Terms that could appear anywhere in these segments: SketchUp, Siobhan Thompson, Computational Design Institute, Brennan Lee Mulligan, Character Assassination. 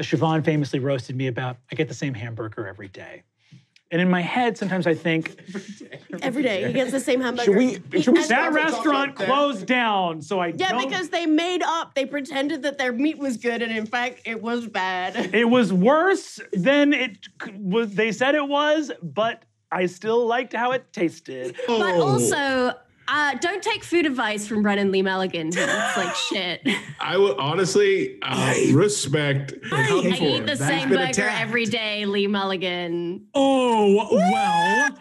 Siobhan famously roasted me about, I get the same hamburger every day. And in my head, sometimes I think, every day he gets the same hamburger. Should we that restaurant closed down? So Yeah, because they made up. They pretended that their meat was good, and in fact, it was bad. It was worse than it was. They said it was, but I still liked how it tasted. Oh. But also, don't take food advice from Brennan Lee Mulligan. It's like shit. I will honestly respect. I eat the same burger every day, Lee Mulligan. Oh, well.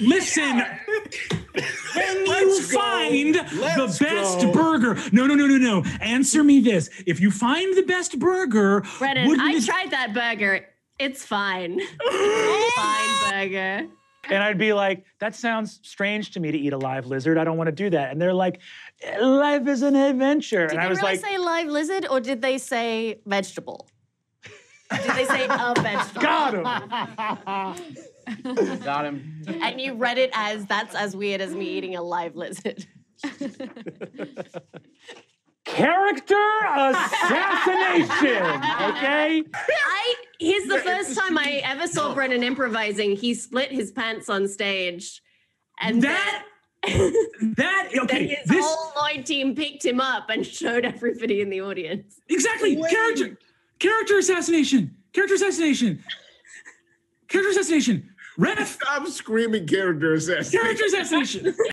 Listen, when you find the best burger. No. Answer me this. If you find the best burger. Brennan, I tried that burger. It's fine. It's fine burger. And I'd be like, that sounds strange to me to eat a live lizard. I don't want to do that. And they're like, life is an adventure. Did they really say live lizard, or did they say vegetable? Did they say a vegetable? Got him. Got him. And you read it as, that's as weird as me eating a live lizard. Character assassination, okay? Here's the first time I ever saw Brennan improvising. He split his pants on stage. And then his whole Lloyd team picked him up and showed everybody in the audience. Exactly, character assassination. Character assassination, ref. Stop screaming character assassination. Character assassination.